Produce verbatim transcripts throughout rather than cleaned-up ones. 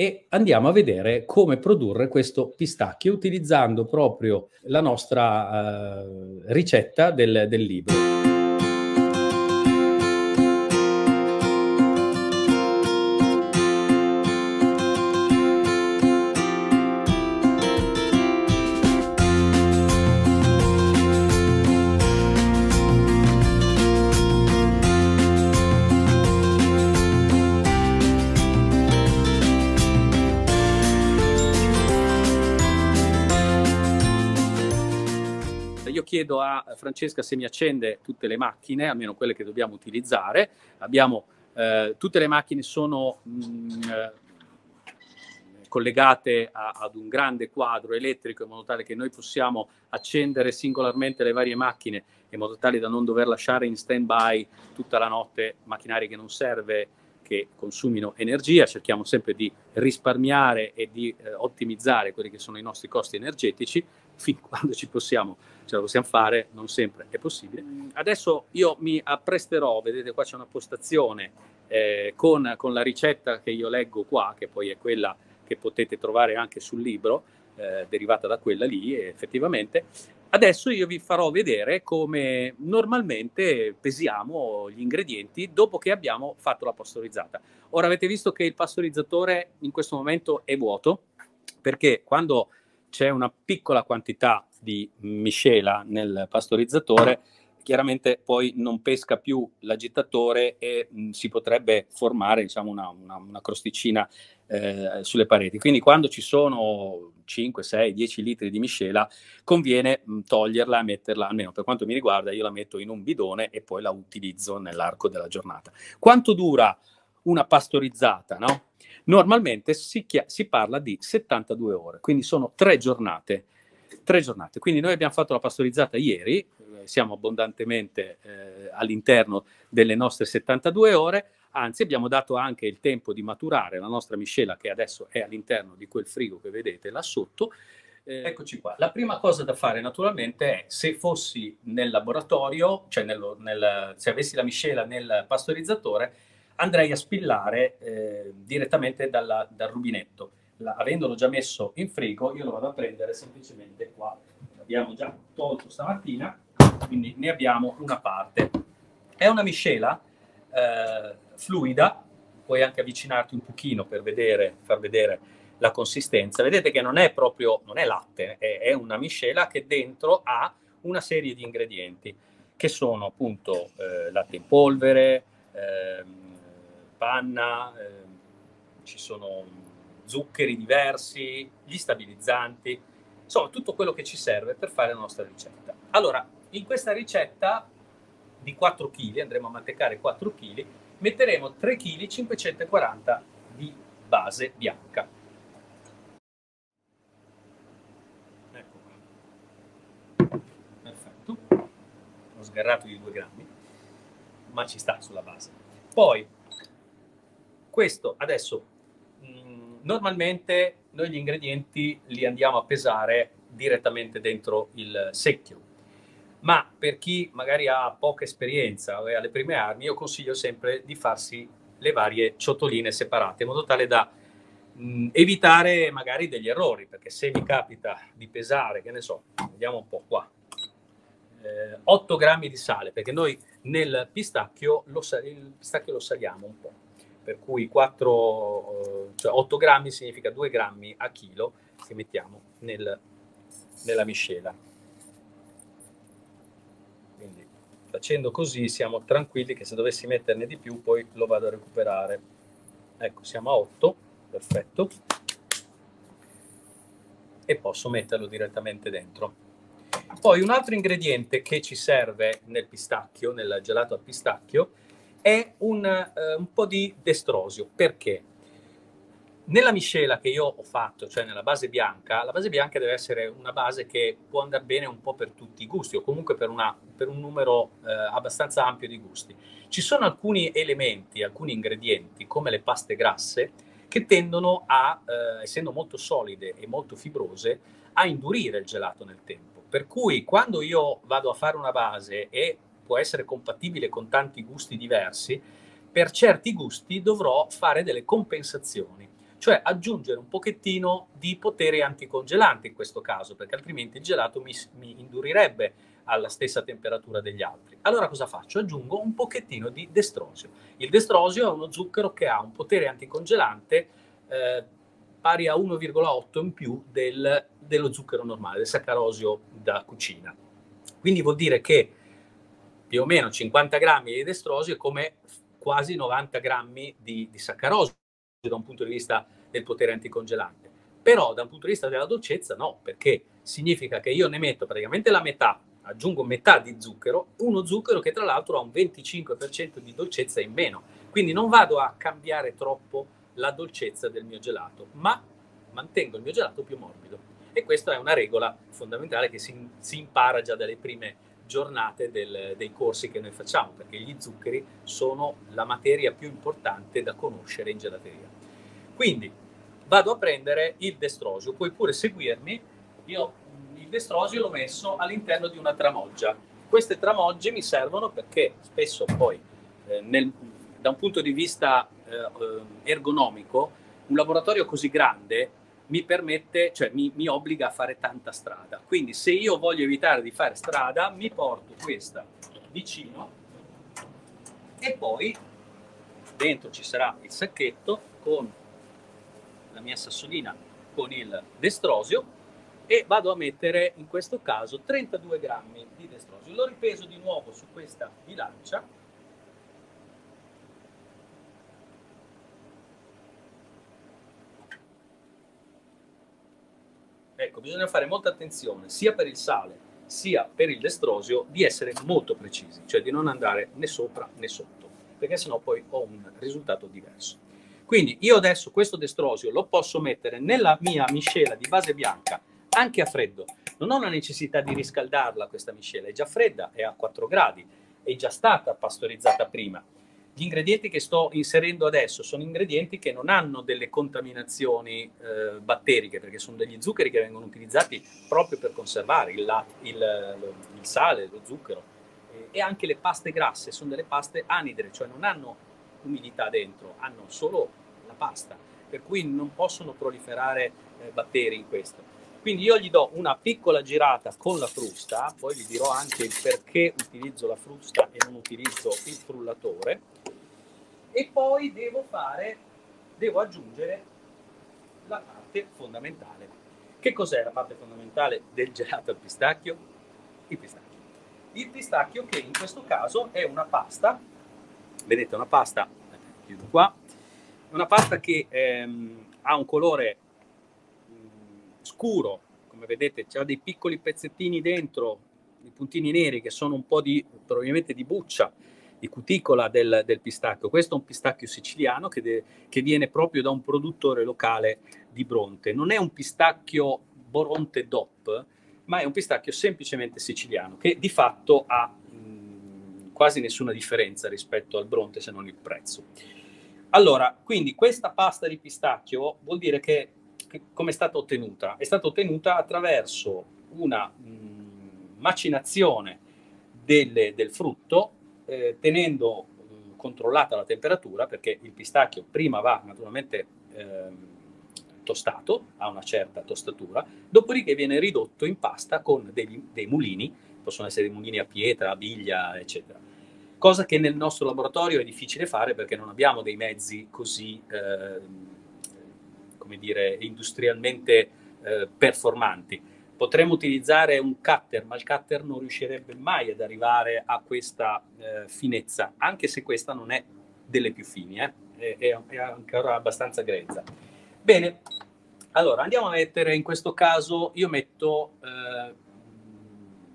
e andiamo a vedere come produrre questo pistacchio utilizzando proprio la nostra eh, ricetta del, del libro. Chiedo a Francesca se mi accende tutte le macchine, almeno quelle che dobbiamo utilizzare. Abbiamo, eh, tutte le macchine sono mh, eh, collegate a, ad un grande quadro elettrico, in modo tale che noi possiamo accendere singolarmente le varie macchine, in modo tale da non dover lasciare in stand-by tutta la notte macchinari che non serve, che consumino energia. Cerchiamo sempre di risparmiare e di eh, ottimizzare quelli che sono i nostri costi energetici, fin quando ci possiamo, ce la possiamo fare, non sempre è possibile. Adesso io mi appresterò, vedete qua c'è una postazione eh, con, con la ricetta che io leggo qua, che poi è quella che potete trovare anche sul libro, eh, derivata da quella lì effettivamente. Adesso io vi farò vedere come normalmente pesiamo gli ingredienti dopo che abbiamo fatto la pastorizzata. Ora avete visto che il pastorizzatore in questo momento è vuoto, perché quando c'è una piccola quantità di miscela nel pastorizzatore, chiaramente poi non pesca più l'agitatore e mh, si potrebbe formare, diciamo, una, una, una crosticina eh, sulle pareti. Quindi quando ci sono cinque, sei, dieci litri di miscela conviene mh, toglierla e metterla, almeno per quanto mi riguarda, io la metto in un bidone e poi la utilizzo nell'arco della giornata. Quanto dura una pastorizzata, no? Normalmente si, si parla di settantadue ore, quindi sono tre giornate. Tre giornate. Quindi noi abbiamo fatto la pastorizzata ieri, siamo abbondantemente eh, all'interno delle nostre settantadue ore, anzi abbiamo dato anche il tempo di maturare la nostra miscela, che adesso è all'interno di quel frigo che vedete là sotto. Eh, eccoci qua. La prima cosa da fare naturalmente è, se fossi nel laboratorio, cioè nello, nel, se avessi la miscela nel pastorizzatore, andrei a spillare eh, direttamente dalla, dal rubinetto. La, avendolo già messo in frigo, io lo vado a prendere semplicemente qua. L'abbiamo già tolto stamattina, quindi ne abbiamo una parte. È una miscela eh, fluida, puoi anche avvicinarti un pochino per vedere, far vedere la consistenza. Vedete che non è proprio, non è latte, è, è una miscela che dentro ha una serie di ingredienti, che sono appunto eh, latte in polvere, eh, panna, eh, ci sono zuccheri diversi, gli stabilizzanti, insomma tutto quello che ci serve per fare la nostra ricetta. Allora, in questa ricetta di quattro chili, andremo a mantecare quattro chili, metteremo tre chili cinquecentoquaranta di base bianca. Ecco qua. Perfetto. Ho sgarrato di due grammi, ma ci sta sulla base. Poi, questo adesso... Normalmente noi gli ingredienti li andiamo a pesare direttamente dentro il secchio, ma per chi magari ha poca esperienza o è alle prime armi, io consiglio sempre di farsi le varie ciotoline separate, in modo tale da mh, evitare magari degli errori, perché se vi capita di pesare, che ne so, vediamo un po' qua, eh, otto grammi di sale, perché noi nel pistacchio lo, il pistacchio lo saliamo un po'. Per cui otto grammi significa due grammi a chilo che mettiamo nel, nella miscela. Quindi facendo così siamo tranquilli che se dovessi metterne di più poi lo vado a recuperare. Ecco, siamo a otto, perfetto. E posso metterlo direttamente dentro. Poi un altro ingrediente che ci serve nel pistacchio, nel gelato al pistacchio, è un, eh, un po' di destrosio, perché nella miscela che io ho fatto, cioè nella base bianca, la base bianca deve essere una base che può andare bene un po' per tutti i gusti, o comunque per, una, per un numero eh, abbastanza ampio di gusti. Ci sono alcuni elementi, alcuni ingredienti, come le paste grasse, che tendono a, eh, essendo molto solide e molto fibrose, a indurire il gelato nel tempo. Per cui quando io vado a fare una base e può essere compatibile con tanti gusti diversi, per certi gusti dovrò fare delle compensazioni, cioè aggiungere un pochettino di potere anticongelante in questo caso, perché altrimenti il gelato mi, mi indurirebbe alla stessa temperatura degli altri. Allora cosa faccio? Aggiungo un pochettino di destrosio. Il destrosio è uno zucchero che ha un potere anticongelante eh, pari a uno virgola otto in più del, dello zucchero normale, del saccarosio da cucina. Quindi vuol dire che più o meno cinquanta grammi di destrosio è come quasi novanta grammi di, di saccarosio da un punto di vista del potere anticongelante. Però da un punto di vista della dolcezza no, perché significa che io ne metto praticamente la metà, aggiungo metà di zucchero, uno zucchero che tra l'altro ha un venticinque per cento di dolcezza in meno. Quindi non vado a cambiare troppo la dolcezza del mio gelato, ma mantengo il mio gelato più morbido. E questa è una regola fondamentale che si, si impara già dalle prime giornate del, dei corsi che noi facciamo, perché gli zuccheri sono la materia più importante da conoscere in gelateria. Quindi vado a prendere il destrosio, puoi pure seguirmi. Io il destrosio l'ho messo all'interno di una tramoggia. Queste tramogge mi servono perché spesso poi eh, nel, da un punto di vista eh, ergonomico un laboratorio così grande mi permette, cioè mi, mi obbliga a fare tanta strada. Quindi se io voglio evitare di fare strada, mi porto questa vicino e poi dentro ci sarà il sacchetto con la mia sassolina con il destrosio e vado a mettere in questo caso trentadue grammi di destrosio. L'ho ripeso di nuovo su questa bilancia . Ecco, bisogna fare molta attenzione sia per il sale sia per il destrosio di essere molto precisi, cioè di non andare né sopra né sotto, perché sennò poi ho un risultato diverso. Quindi io adesso questo destrosio lo posso mettere nella mia miscela di base bianca anche a freddo, non ho la necessità di riscaldarla questa miscela, è già fredda, è a quattro gradi, è già stata pastorizzata prima. Gli ingredienti che sto inserendo adesso sono ingredienti che non hanno delle contaminazioni eh, batteriche, perché sono degli zuccheri che vengono utilizzati proprio per conservare il, latte, il, lo, il sale, lo zucchero eh, e anche le paste grasse, sono delle paste anidre, cioè non hanno umidità dentro, hanno solo la pasta, per cui non possono proliferare eh, batteri in questo. Quindi io gli do una piccola girata con la frusta, poi vi dirò anche il perché utilizzo la frusta e non utilizzo il frullatore. E poi devo fare, devo aggiungere la parte fondamentale. Che cos'è la parte fondamentale del gelato al pistacchio? Il pistacchio. Il pistacchio che in questo caso è una pasta, vedete una pasta, chiudo qua, una pasta che ehm, ha un colore scuro, come vedete c'ha dei piccoli pezzettini dentro, i puntini neri che sono un po' di, probabilmente di buccia, di cuticola del, del pistacchio. Questo è un pistacchio siciliano che, de, che viene proprio da un produttore locale di Bronte. Non è un pistacchio Bronte-Dop, ma è un pistacchio semplicemente siciliano, che di fatto ha mh, quasi nessuna differenza rispetto al Bronte, se non il prezzo. Allora, quindi questa pasta di pistacchio vuol dire che, che come è stata ottenuta? È stata ottenuta attraverso una mh, macinazione delle, del frutto, Eh, tenendo mh, controllata la temperatura, perché il pistacchio prima va naturalmente ehm, tostato, ha una certa tostatura, dopodiché viene ridotto in pasta con dei, dei mulini, possono essere mulini a pietra, a biglia, eccetera. Cosa che nel nostro laboratorio è difficile fare perché non abbiamo dei mezzi così, ehm, come dire, industrialmente eh, performanti. Potremmo utilizzare un cutter, ma il cutter non riuscirebbe mai ad arrivare a questa eh, finezza, anche se questa non è delle più fini, eh? è, è, è ancora abbastanza grezza. Bene, allora andiamo a mettere, in questo caso io metto eh,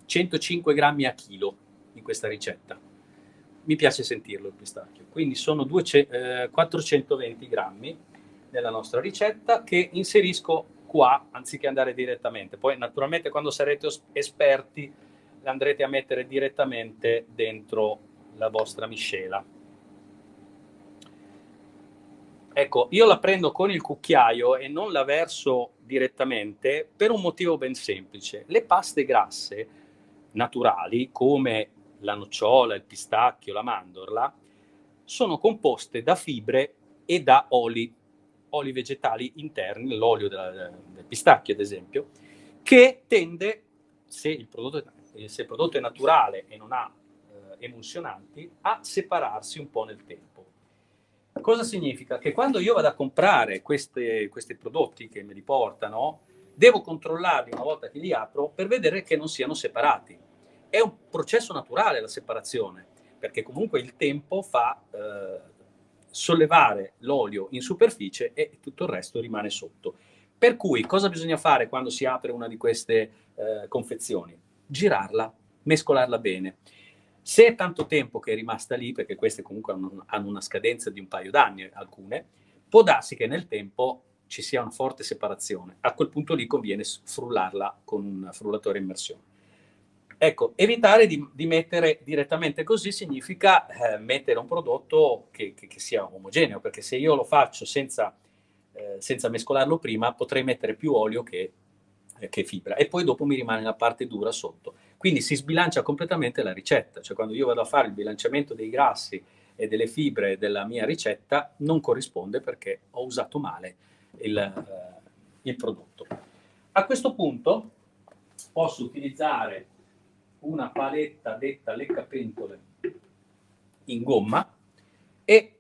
centocinque grammi a chilo in questa ricetta. Mi piace sentirlo il pistacchio, quindi sono quattrocentoventi grammi nella nostra ricetta che inserisco qua, anziché andare direttamente. Poi naturalmente quando sarete esperti andrete a mettere direttamente dentro la vostra miscela. Ecco, io la prendo con il cucchiaio e non la verso direttamente per un motivo ben semplice. Le paste grasse naturali, come la nocciola, il pistacchio, la mandorla, sono composte da fibre e da oli. oli vegetali interni, l'olio della, del pistacchio ad esempio, che tende, se il prodotto è, se il prodotto è naturale e non ha eh, emulsionanti, a separarsi un po' nel tempo. Cosa significa? Che quando io vado a comprare queste, questi prodotti che me li portano, devo controllarli una volta che li apro per vedere che non siano separati. È un processo naturale la separazione, perché comunque il tempo fa eh, sollevare l'olio in superficie e tutto il resto rimane sotto. Per cui cosa bisogna fare quando si apre una di queste eh, confezioni? Girarla, mescolarla bene. Se è tanto tempo che è rimasta lì, perché queste comunque hanno, hanno una scadenza di un paio d'anni alcune, può darsi che nel tempo ci sia una forte separazione. A quel punto lì conviene frullarla con un frullatore a immersione. Ecco, evitare di, di mettere direttamente così significa eh, mettere un prodotto che, che, che sia omogeneo, perché se io lo faccio senza, eh, senza mescolarlo prima, potrei mettere più olio che, eh, che fibra. E poi dopo mi rimane la parte dura sotto. Quindi si sbilancia completamente la ricetta, cioè quando io vado a fare il bilanciamento dei grassi e delle fibre della mia ricetta non corrisponde perché ho usato male il, eh, il prodotto. A questo punto posso utilizzare una paletta detta leccapentole in gomma e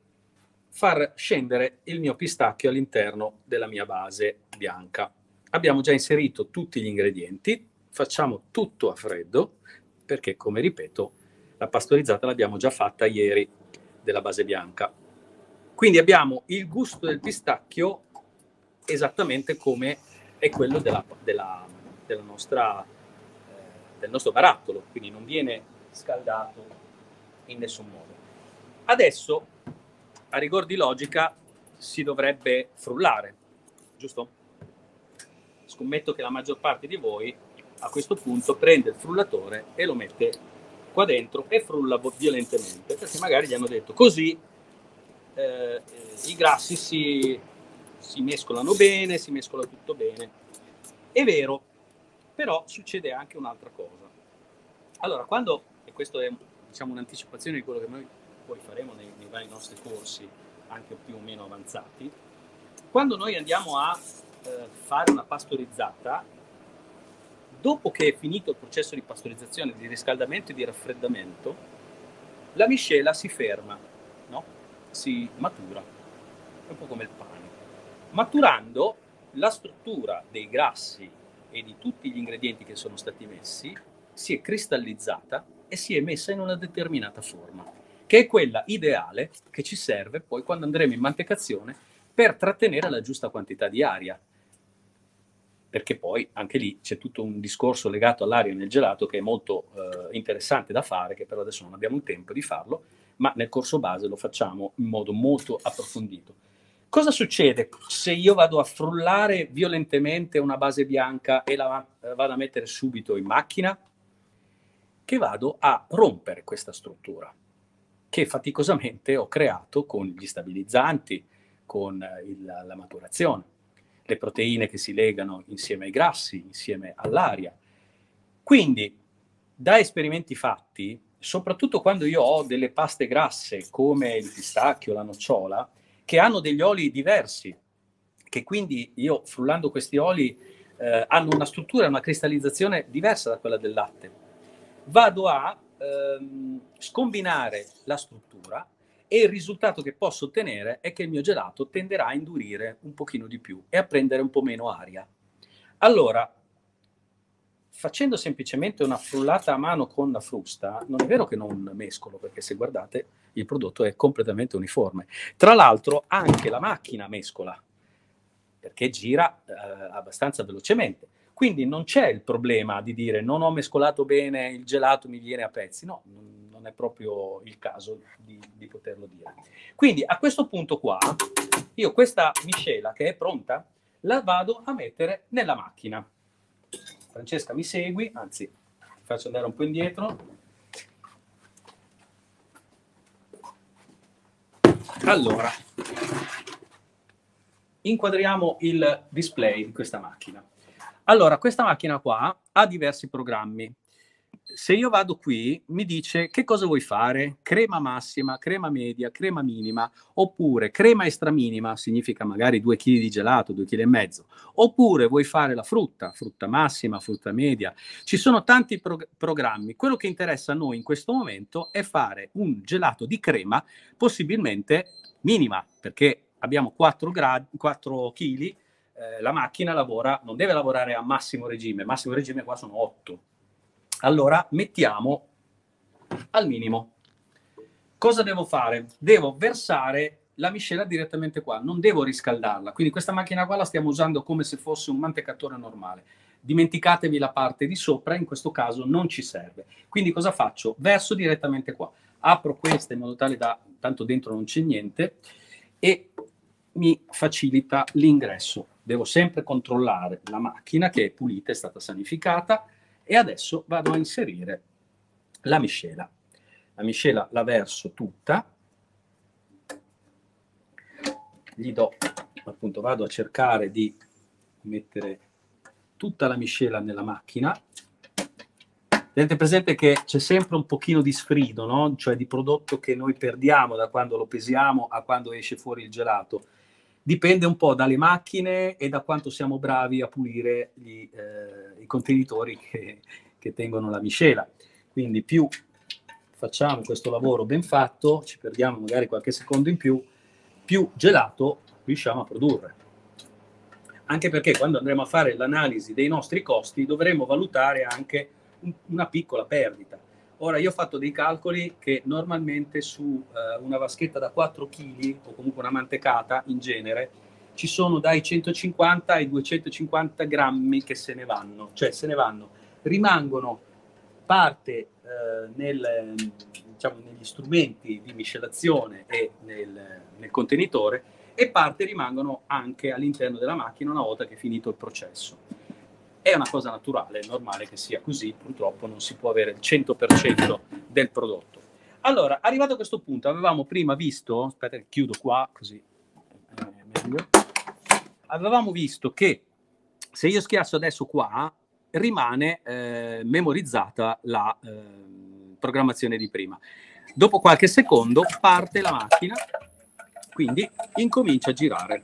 far scendere il mio pistacchio all'interno della mia base bianca. Abbiamo già inserito tutti gli ingredienti. Facciamo tutto a freddo, perché come ripeto, la pastorizzata l'abbiamo già fatta ieri della base bianca. Quindi abbiamo il gusto del pistacchio esattamente come è quello della, della, della nostra, eh, del nostro barattolo, quindi non viene scaldato in nessun modo. Adesso, a rigor di logica, si dovrebbe frullare, giusto? Scommetto che la maggior parte di voi a questo punto prende il frullatore e lo mette qua dentro e frulla violentemente, perché magari gli hanno detto così eh, i grassi si, si mescolano bene, si mescola tutto bene. È vero, però succede anche un'altra cosa. Allora, quando, e questo è diciamo un'anticipazione di quello che noi poi faremo nei, nei vari nostri corsi, anche più o meno avanzati, quando noi andiamo a eh, fare una pastorizzata, dopo che è finito il processo di pastorizzazione, di riscaldamento e di raffreddamento, la miscela si ferma, no? Si matura, è un po' come il pane. Maturando, la struttura dei grassi e di tutti gli ingredienti che sono stati messi si è cristallizzata e si è messa in una determinata forma, che è quella ideale che ci serve poi quando andremo in mantecazione per trattenere la giusta quantità di aria. Perché poi anche lì c'è tutto un discorso legato all'aria nel gelato che è molto eh, interessante da fare, che però adesso non abbiamo il tempo di farlo, ma nel corso base lo facciamo in modo molto approfondito. Cosa succede se io vado a frullare violentemente una base bianca e la eh, vado a mettere subito in macchina? Che vado a rompere questa struttura, che faticosamente ho creato con gli stabilizzanti, con eh, il, la maturazione. Le proteine che si legano insieme ai grassi, insieme all'aria. Quindi, da esperimenti fatti, soprattutto quando io ho delle paste grasse come il pistacchio, la nocciola, che hanno degli oli diversi, che quindi io, frullando questi oli, eh, hanno una struttura, una cristallizzazione diversa da quella del latte, vado a ehm, scombinare la struttura e il risultato che posso ottenere è che il mio gelato tenderà a indurire un pochino di più e a prendere un po' meno aria. Allora, facendo semplicemente una frullata a mano con la frusta, non è vero che non mescolo, perché se guardate il prodotto è completamente uniforme. Tra l'altro anche la macchina mescola, perché gira eh, abbastanza velocemente. Quindi non c'è il problema di dire non ho mescolato bene, il gelato mi viene a pezzi, no, non è proprio il caso di, di poterlo dire. Quindi a questo punto qua, io questa miscela che è pronta, la vado a mettere nella macchina. Francesca mi segui, anzi ti faccio andare un po' indietro. Allora, inquadriamo il display di questa macchina. Allora, questa macchina qua ha diversi programmi. se io vado qui mi dice che cosa vuoi fare, crema massima, crema media, crema minima, oppure crema extra minima, significa magari due chili di gelato, due chili e mezzo, oppure vuoi fare la frutta, frutta massima, frutta media. Ci sono tanti prog- programmi, quello che interessa a noi in questo momento è fare un gelato di crema possibilmente minima, perché abbiamo quattro chili, eh, la macchina lavora, non deve lavorare a massimo regime, massimo regime qua sono otto. Allora mettiamo al minimo. Cosa devo fare? Devo versare la miscela direttamente qua, non devo riscaldarla. Quindi questa macchina qua la stiamo usando come se fosse un mantecatore normale. Dimenticatevi la parte di sopra, in questo caso non ci serve. Quindi cosa faccio? Verso direttamente qua. Apro questa in modo tale da, tanto dentro non c'è niente, e mi facilita l'ingresso. Devo sempre controllare la macchina che è pulita, è stata sanificata. E adesso vado a inserire la miscela. La miscela la verso tutta, gli do, appunto vado a cercare di mettere tutta la miscela nella macchina. Tenete presente che c'è sempre un pochino di sfrido, no? Cioè di prodotto che noi perdiamo da quando lo pesiamo a quando esce fuori il gelato. Dipende un po' dalle macchine e da quanto siamo bravi a pulire gli, eh, i contenitori che, che tengono la miscela. Quindi più facciamo questo lavoro ben fatto, ci perdiamo magari qualche secondo in più, più gelato riusciamo a produrre. Anche perché quando andremo a fare l'analisi dei nostri costi dovremo valutare anche un, una piccola perdita. Ora, io ho fatto dei calcoli che normalmente su eh, una vaschetta da quattro chili o comunque una mantecata in genere ci sono dai centocinquanta ai duecentocinquanta grammi che se ne vanno, cioè se ne vanno, rimangono parte eh, nel, diciamo, negli strumenti di miscelazione e nel, nel contenitore, e parte rimangono anche all'interno della macchina una volta che è finito il processo. È una cosa naturale, è normale che sia così, purtroppo non si può avere il cento per cento del prodotto. Allora, arrivato a questo punto, avevamo prima visto, aspetta che chiudo qua, così è meglio, avevamo visto che se io schiaccio adesso qua, rimane eh, memorizzata la eh, programmazione di prima. Dopo qualche secondo parte la macchina, quindi incomincia a girare.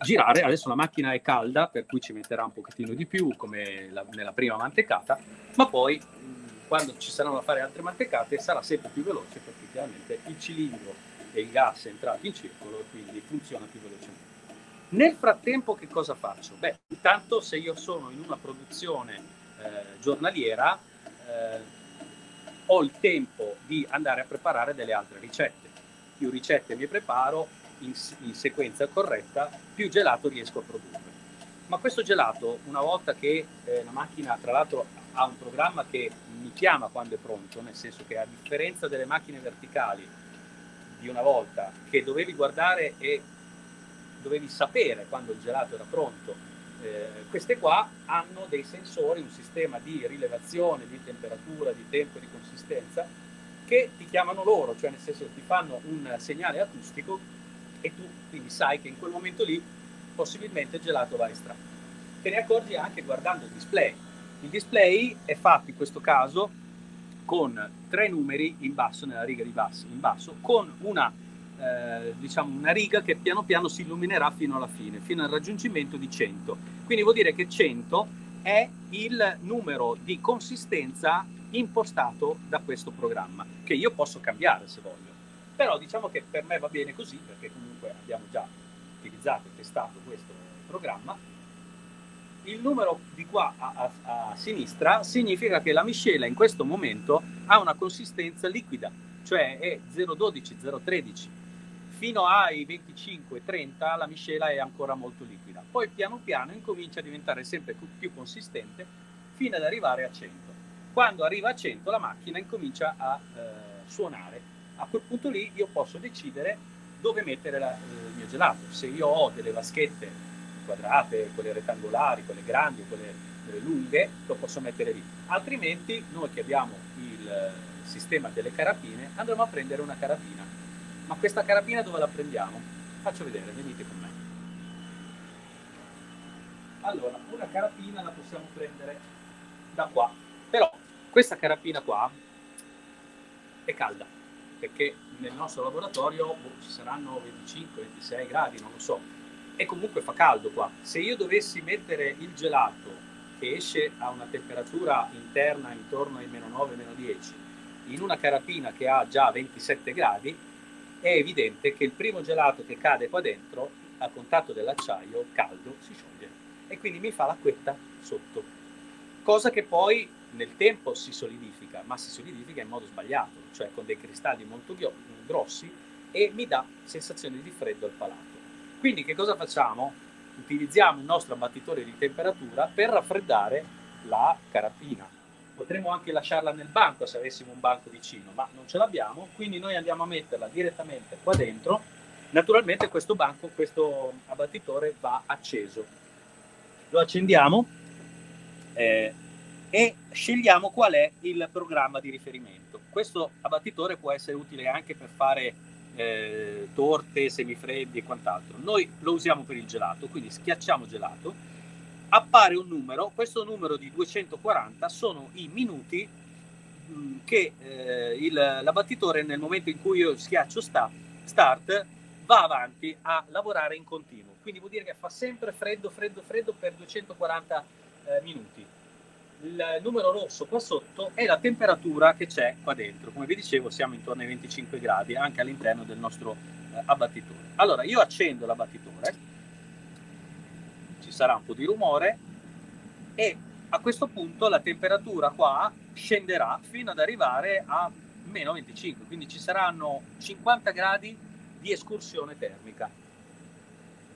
girare, adesso la macchina è calda, per cui ci metterà un pochettino di più come la, nella prima mantecata, ma poi mh, quando ci saranno da fare altre mantecate sarà sempre più veloce, perché chiaramente il cilindro e il gas è entrato in circolo e quindi funziona più velocemente. Nel frattempo che cosa faccio? Beh, intanto se io sono in una produzione eh, giornaliera eh, ho il tempo di andare a preparare delle altre ricette. Più ricette mi preparo In, in sequenza corretta, più gelato riesco a produrre. Ma questo gelato, una volta che eh, la macchina, tra l'altro, ha un programma che mi chiama quando è pronto, nel senso che a differenza delle macchine verticali di una volta, che dovevi guardare e dovevi sapere quando il gelato era pronto, eh, queste qua hanno dei sensori, un sistema di rilevazione, di temperatura, di tempo, di consistenza, che ti chiamano loro, cioè nel senso che ti fanno un segnale acustico e tu quindi sai che in quel momento lì possibilmente il gelato va estratto. Te ne accorgi anche guardando il display. Il display è fatto in questo caso con tre numeri in basso, nella riga di basso, in basso, con una, eh, diciamo una riga che piano piano si illuminerà fino alla fine, fino al raggiungimento di cento. Quindi vuol dire che cento è il numero di consistenza impostato da questo programma, che io posso cambiare se voglio. Però diciamo che per me va bene così, perché comunque abbiamo già utilizzato e testato questo programma. Il numero di qua a, a, a sinistra significa che la miscela in questo momento ha una consistenza liquida, cioè è zero virgola dodici, zero virgola tredici. Fino ai venticinque trenta la miscela è ancora molto liquida. Poi piano piano incomincia a diventare sempre più consistente fino ad arrivare a cento. Quando arriva a cento la macchina incomincia a eh, suonare. A quel punto lì io posso decidere dove mettere la, il mio gelato. Se io ho delle vaschette quadrate, quelle rettangolari, quelle grandi, quelle, quelle lunghe, lo posso mettere lì. Altrimenti noi che abbiamo il sistema delle carabine andremo a prendere una carabina. Ma questa carabina dove la prendiamo? Faccio vedere, venite con me. Allora, una carabina la possiamo prendere da qua, però Questa carabina qua è calda, perché nel nostro laboratorio boh, ci saranno venticinque ventisei gradi, non lo so, e comunque fa caldo qua. Se io dovessi mettere il gelato che esce a una temperatura interna intorno ai meno nove meno dieci in una carabina che ha già ventisette gradi, è evidente che il primo gelato che cade qua dentro a contatto dell'acciaio caldo si scioglie e quindi mi fa l'acquetta sotto, cosa che poi nel tempo si solidifica, ma si solidifica in modo sbagliato, cioè con dei cristalli molto grossi, e mi dà sensazione di freddo al palato. Quindi che cosa facciamo? Utilizziamo il nostro abbattitore di temperatura per raffreddare la carabina. Potremmo anche lasciarla nel banco se avessimo un banco vicino, ma non ce l'abbiamo, quindi noi andiamo a metterla direttamente qua dentro. Naturalmente questo banco, questo abbattitore va acceso. Lo accendiamo eh, e scegliamo qual è il programma di riferimento. Questo abbattitore può essere utile anche per fare Eh, torte, semifreddi e quant'altro. Noi lo usiamo per il gelato, quindi schiacciamo gelato, appare un numero, questo numero di duecentoquaranta sono i minuti mh, che eh, il, l'abbattitore nel momento in cui io schiaccio sta, start va avanti a lavorare in continuo, quindi vuol dire che fa sempre freddo, freddo, freddo per duecentoquaranta eh, minuti. Il numero rosso qua sotto è la temperatura che c'è qua dentro, come vi dicevo siamo intorno ai venticinque gradi anche all'interno del nostro eh, abbattitore. Allora io accendo l'abbattitore, ci sarà un po' di rumore e a questo punto la temperatura qua scenderà fino ad arrivare a meno venticinque, quindi ci saranno cinquanta gradi di escursione termica.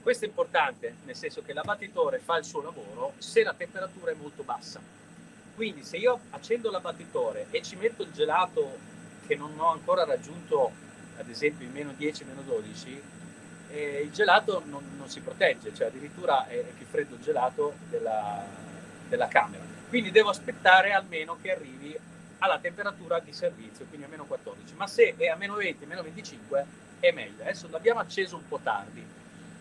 Questo è importante, nel senso che l'abbattitore fa il suo lavoro se la temperatura è molto bassa. Quindi se io accendo l'abbattitore e ci metto il gelato che non ho ancora raggiunto, ad esempio in meno dieci, meno dodici, eh, il gelato non, non si protegge, cioè addirittura è più freddo il gelato della, della camera. Quindi devo aspettare almeno che arrivi alla temperatura di servizio, quindi a meno quattordici. Ma se è a meno venti, meno venticinque è meglio. Adesso l'abbiamo acceso un po' tardi,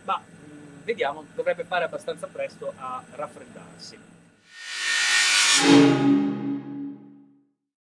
ma mh, vediamo, dovrebbe fare abbastanza presto a raffreddarsi. Thank you.